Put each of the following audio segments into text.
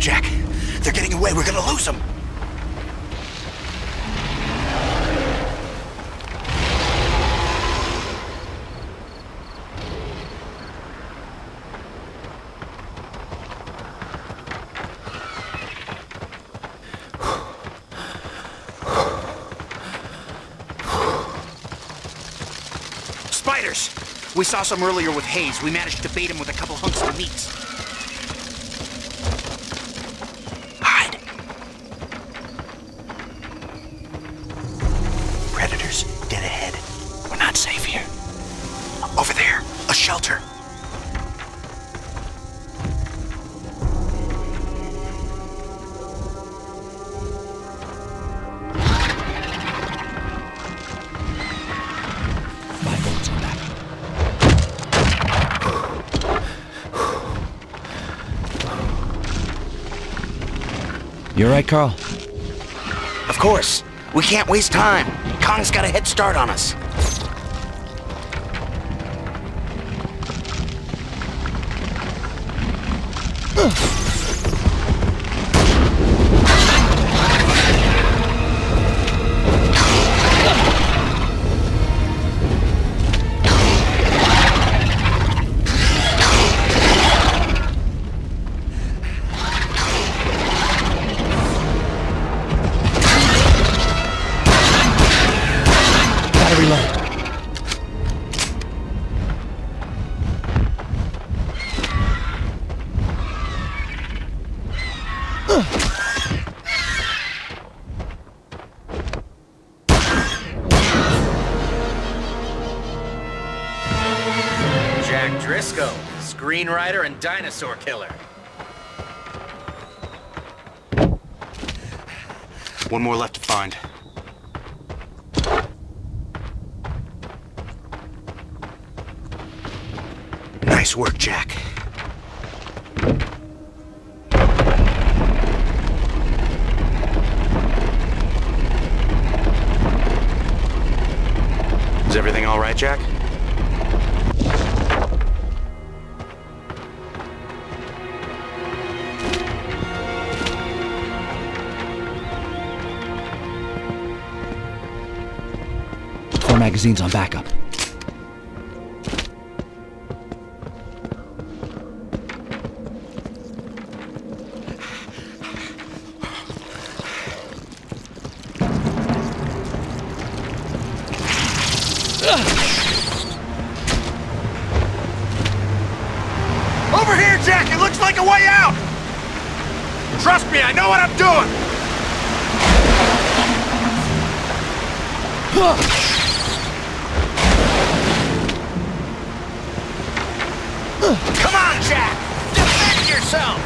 up, Jack. They're getting away. We're gonna lose them. We saw some earlier with Hayes. We managed to bait him with a couple hunks of meat. Hide. Predators dead ahead. We're not safe here. Over there, a shelter. You all right, Carl? Of course. We can't waste time. Kong's got a head start on us. Jack Driscoll, screenwriter and dinosaur killer. One more left to find. Nice work, Jack. Is everything all right, Jack? Four magazines on backup. Over here, Jack! It looks like a way out! Trust me, I know what I'm doing! Come on, Jack! Defend yourself!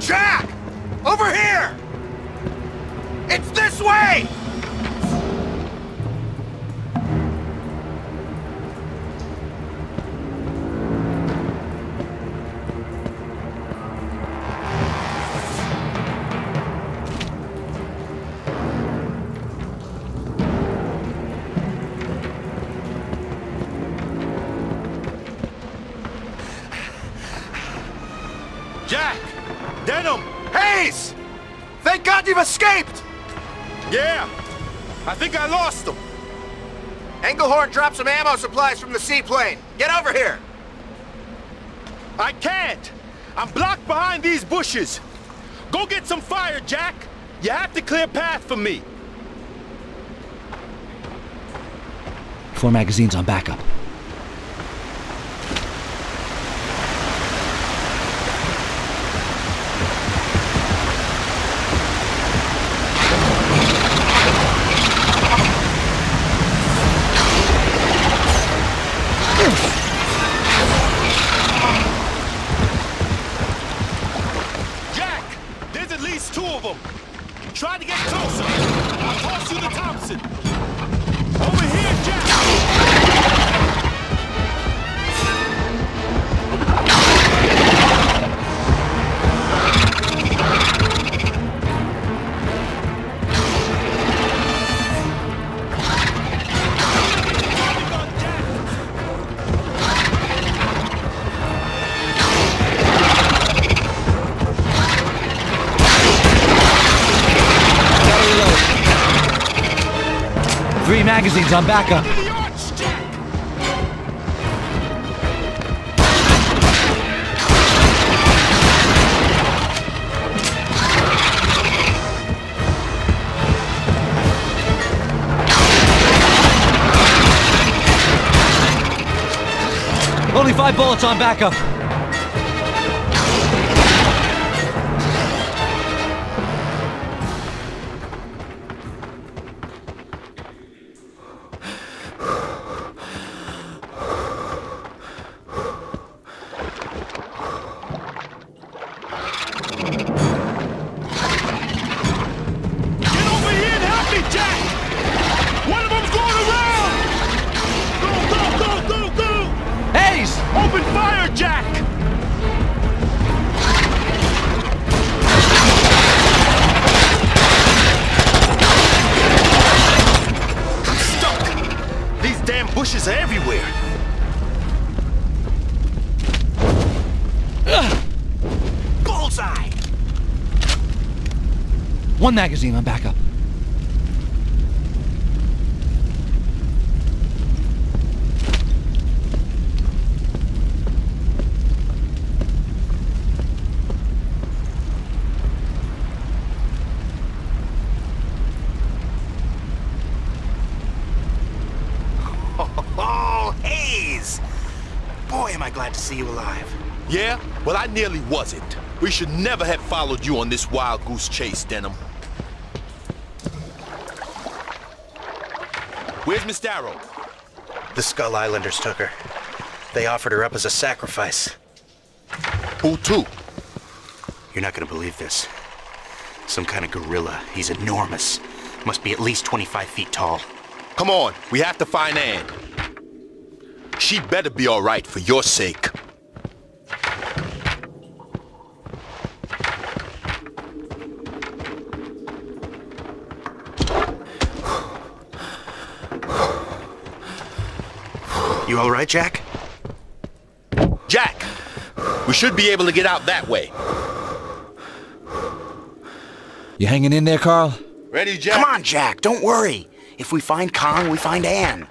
Jack! Over here! It's this way! Jack! Denham! Hayes! Thank God you've escaped! Yeah, I think I lost them. Engelhorn dropped some ammo supplies from the seaplane. Get over here! I can't! I'm blocked behind these bushes. Go get some fire, Jack! You have to clear path for me. Four magazines on backup. magazines on backup. Only 5 bullets on backup. One magazine on backup. Oh, Hayes! Boy, am I glad to see you alive. Yeah? Well, I nearly wasn't. We should never have followed you on this wild goose chase, Denham. Where's Miss Darrow? The Skull Islanders took her. They offered her up as a sacrifice. Who to? You're not gonna believe this. Some kind of gorilla. He's enormous. Must be at least 25 feet tall. Come on, we have to find Anne. She better be all right for your sake. You all right, Jack? Jack! We should be able to get out that way. You hanging in there, Carl? Ready, Jack? Come on, Jack! Don't worry! If we find Kong, we find Anne.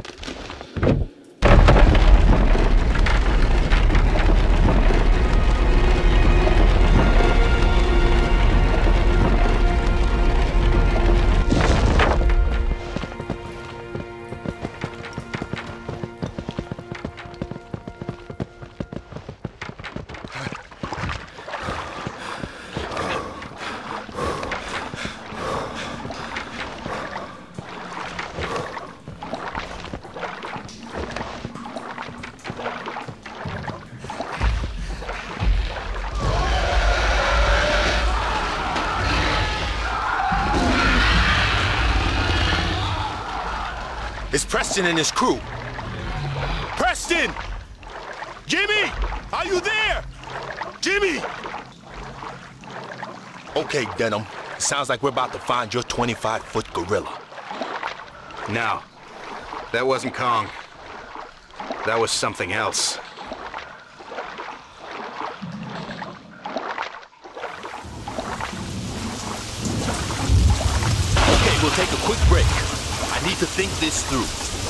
It's Preston and his crew. Preston! Jimmy! Are you there? Jimmy! Okay, Denham. It sounds like we're about to find your 25-foot gorilla. No. That wasn't Kong. That was something else. Okay, we'll take a quick break. I need to think this through.